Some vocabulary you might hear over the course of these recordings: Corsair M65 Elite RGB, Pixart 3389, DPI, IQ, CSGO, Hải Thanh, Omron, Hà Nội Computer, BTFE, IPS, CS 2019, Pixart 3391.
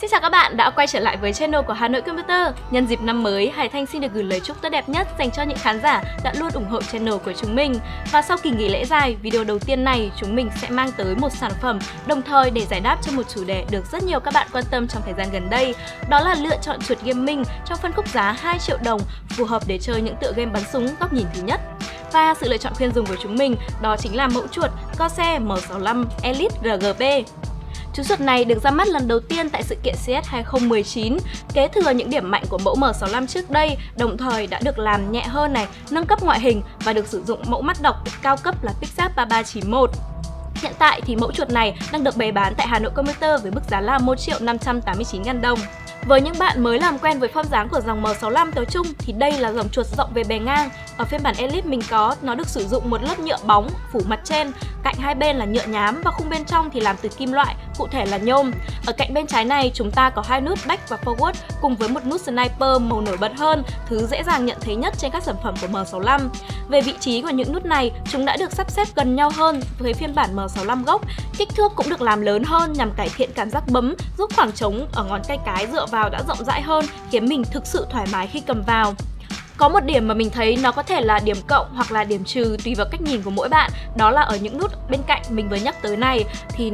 Xin chào các bạn đã quay trở lại với channel của Hà Nội Computer. Nhân dịp năm mới, Hải Thanh xin được gửi lời chúc tốt đẹp nhất dành cho những khán giả đã luôn ủng hộ channel của chúng mình. Và sau kỳ nghỉ lễ dài, video đầu tiên này chúng mình sẽ mang tới một sản phẩm đồng thời để giải đáp cho một chủ đề được rất nhiều các bạn quan tâm trong thời gian gần đây. Đó là lựa chọn chuột gaming trong phân khúc giá 2 triệu đồng phù hợp để chơi những tựa game bắn súng góc nhìn thứ nhất. Và sự lựa chọn khuyên dùng của chúng mình đó chính là mẫu chuột Corsair M65 Elite RGB. Chú chuột này được ra mắt lần đầu tiên tại sự kiện CS 2019, kế thừa những điểm mạnh của mẫu M65 trước đây, đồng thời đã được làm nhẹ hơn này, nâng cấp ngoại hình và được sử dụng mẫu mắt đọc cao cấp là Pixart 3391. Hiện tại thì mẫu chuột này đang được bày bán tại Hà Nội Computer với mức giá là 1.589.000 đồng. Với những bạn mới làm quen với form dáng của dòng M65 nói chung thì đây là dòng chuột rộng về bề ngang. Ở phiên bản Elite mình có, nó được sử dụng một lớp nhựa bóng phủ mặt trên, cạnh hai bên là nhựa nhám và khung bên trong thì làm từ kim loại, cụ thể là nhôm. Ở cạnh bên trái này chúng ta có hai nút back và forward cùng với một nút sniper màu nổi bật hơn, thứ dễ dàng nhận thấy nhất trên các sản phẩm của M65. Về vị trí của những nút này, chúng đã được sắp xếp gần nhau hơn với phiên bản M65 gốc. Kích thước cũng được làm lớn hơn nhằm cải thiện cảm giác bấm, giúp khoảng trống ở ngón tay cái dựa vào đã rộng rãi hơn, khiến mình thực sự thoải mái khi cầm vào. Có một điểm mà mình thấy nó có thể là điểm cộng hoặc là điểm trừ tùy vào cách nhìn của mỗi bạn, đó là ở những nút bên cạnh mình vừa nhắc tới này thì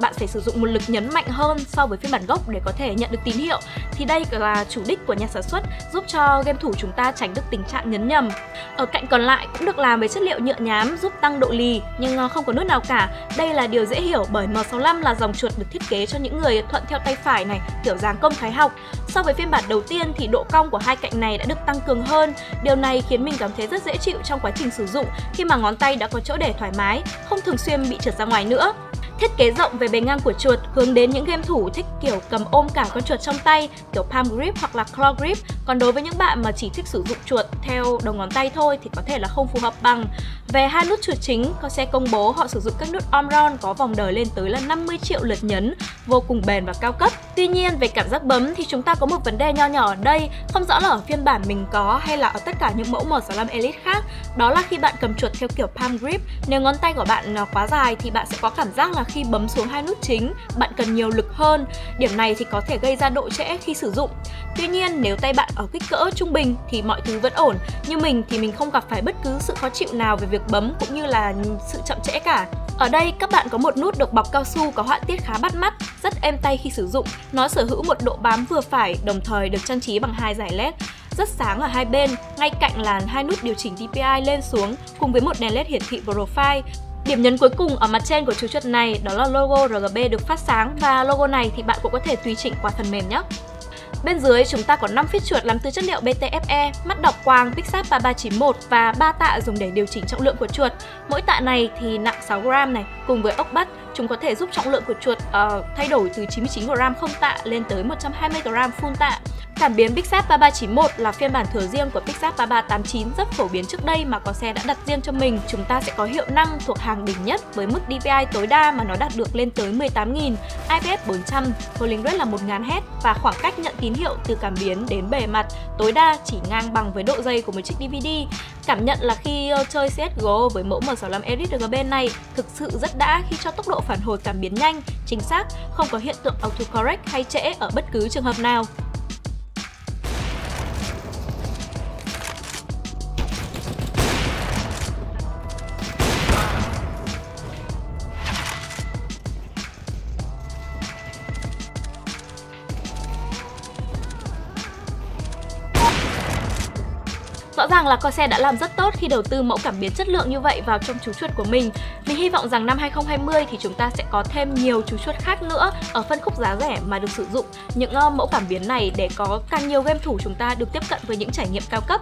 bạn phải sử dụng một lực nhấn mạnh hơn so với phiên bản gốc để có thể nhận được tín hiệu. Thì đây là chủ đích của nhà sản xuất, giúp cho game thủ chúng ta tránh được tình trạng nhấn nhầm. Ở cạnh còn lại cũng được làm với chất liệu nhựa nhám giúp tăng độ lì nhưng không có nút nào cả. Đây là điều dễ hiểu bởi M65 là dòng chuột được thiết kế cho những người thuận theo tay phải này, kiểu dáng công thái học. So với phiên bản đầu tiên thì độ cong của hai cạnh này đã được tăng cường hơn. Điều này khiến mình cảm thấy rất dễ chịu trong quá trình sử dụng khi mà ngón tay đã có chỗ để thoải mái, không thường xuyên bị trượt ra ngoài nữa. Thiết kế rộng về bề ngang của chuột hướng đến những game thủ thích kiểu cầm ôm cả con chuột trong tay, kiểu palm grip hoặc là claw grip. Còn đối với những bạn mà chỉ thích sử dụng chuột theo đầu ngón tay thôi thì có thể là không phù hợp bằng. Về hai nút chuột chính, Corsair công bố họ sử dụng các nút Omron có vòng đời lên tới là 50 triệu lượt nhấn, vô cùng bền và cao cấp. Tuy nhiên, về cảm giác bấm thì chúng ta có một vấn đề nho nhỏ ở đây, không rõ là ở phiên bản mình có hay là ở tất cả những mẫu M65 Elite khác. Đó là khi bạn cầm chuột theo kiểu palm grip, nếu ngón tay của bạn quá dài thì bạn sẽ có cảm giác là khi bấm xuống hai nút chính, bạn cần nhiều lực hơn. Điểm này thì có thể gây ra độ trễ khi sử dụng. Tuy nhiên, nếu tay bạn ở kích cỡ trung bình thì mọi thứ vẫn ổn. Như mình thì mình không gặp phải bất cứ sự khó chịu nào về việc bấm cũng như là sự chậm trễ cả. Ở đây các bạn có một nút được bọc cao su có họa tiết khá bắt mắt, rất êm tay khi sử dụng. Nó sở hữu một độ bám vừa phải, đồng thời được trang trí bằng hai dải LED rất sáng ở hai bên, ngay cạnh là hai nút điều chỉnh DPI lên xuống cùng với một đèn LED hiển thị profile. Điểm nhấn cuối cùng ở mặt trên của chú chuột này đó là logo RGB được phát sáng, và logo này thì bạn cũng có thể tùy chỉnh qua phần mềm nhé. Bên dưới chúng ta có 5 phít chuột làm từ chất liệu BTFE, mắt đọc quang Pixart 3391 và 3 tạ dùng để điều chỉnh trọng lượng của chuột. Mỗi tạ này thì nặng 6g này, cùng với ốc bắt chúng có thể giúp trọng lượng của chuột thay đổi từ 99g không tạ lên tới 120g full tạ. Cảm biến Pixart 3391 là phiên bản thừa riêng của Pixart 3389 rất phổ biến trước đây mà Corsair đã đặt riêng cho mình. Chúng ta sẽ có hiệu năng thuộc hàng đỉnh nhất với mức DPI tối đa mà nó đạt được lên tới 18.000, IPS 400, polling rate là 1000Hz và khoảng cách nhận tín hiệu từ cảm biến đến bề mặt tối đa chỉ ngang bằng với độ dây của một chiếc DVD. Cảm nhận là khi chơi CSGO với mẫu M65 Elite RGB này thực sự rất đã khi cho tốc độ phản hồi cảm biến nhanh, chính xác, không có hiện tượng autocorrect hay trễ ở bất cứ trường hợp nào. Rõ ràng là Corsair đã làm rất tốt khi đầu tư mẫu cảm biến chất lượng như vậy vào trong chú chuột của mình. Mình hy vọng rằng năm 2020 thì chúng ta sẽ có thêm nhiều chú chuột khác nữa ở phân khúc giá rẻ mà được sử dụng những mẫu cảm biến này để có càng nhiều game thủ chúng ta được tiếp cận với những trải nghiệm cao cấp.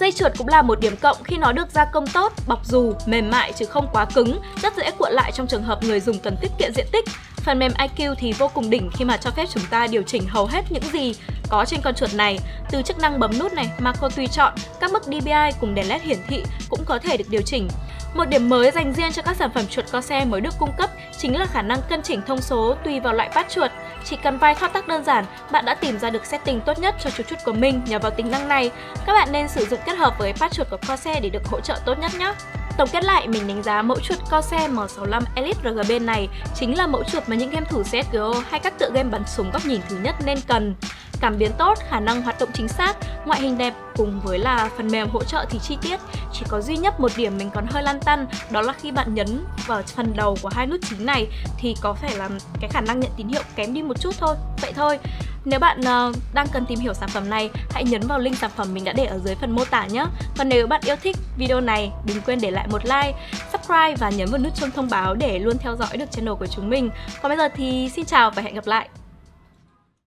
Dây chuột cũng là một điểm cộng khi nó được gia công tốt, bọc dù, mềm mại chứ không quá cứng, rất dễ cuộn lại trong trường hợp người dùng cần tiết kiệm diện tích. Phần mềm IQ thì vô cùng đỉnh khi mà cho phép chúng ta điều chỉnh hầu hết những gì có trên con chuột này, từ chức năng bấm nút này, macro tùy chọn, các mức DPI cùng đèn LED hiển thị cũng có thể được điều chỉnh. Một điểm mới dành riêng cho các sản phẩm chuột Corsair mới được cung cấp chính là khả năng cân chỉnh thông số tùy vào loại pad chuột. Chỉ cần vài thao tác đơn giản, bạn đã tìm ra được setting tốt nhất cho chú chuột của mình nhờ vào tính năng này. Các bạn nên sử dụng kết hợp với pad chuột của Corsair để được hỗ trợ tốt nhất nhé. Tổng kết lại, mình đánh giá mẫu chuột Corsair M65 Elite RGB này chính là mẫu chuột mà những game thủ CSGO hay các tựa game bắn súng góc nhìn thứ nhất nên cần. Cảm biến tốt, khả năng hoạt động chính xác, ngoại hình đẹp cùng với là phần mềm hỗ trợ thì chi tiết. Chỉ có duy nhất một điểm mình còn hơi lăn tăn, đó là khi bạn nhấn vào phần đầu của hai nút chính này thì có phải là cái khả năng nhận tín hiệu kém đi một chút thôi. Vậy thôi. Nếu bạn đang cần tìm hiểu sản phẩm này, hãy nhấn vào link sản phẩm mình đã để ở dưới phần mô tả nhé. Còn nếu bạn yêu thích video này, đừng quên để lại một like, subscribe và nhấn vào nút chuông thông báo để luôn theo dõi được channel của chúng mình. Còn bây giờ thì xin chào và hẹn gặp lại!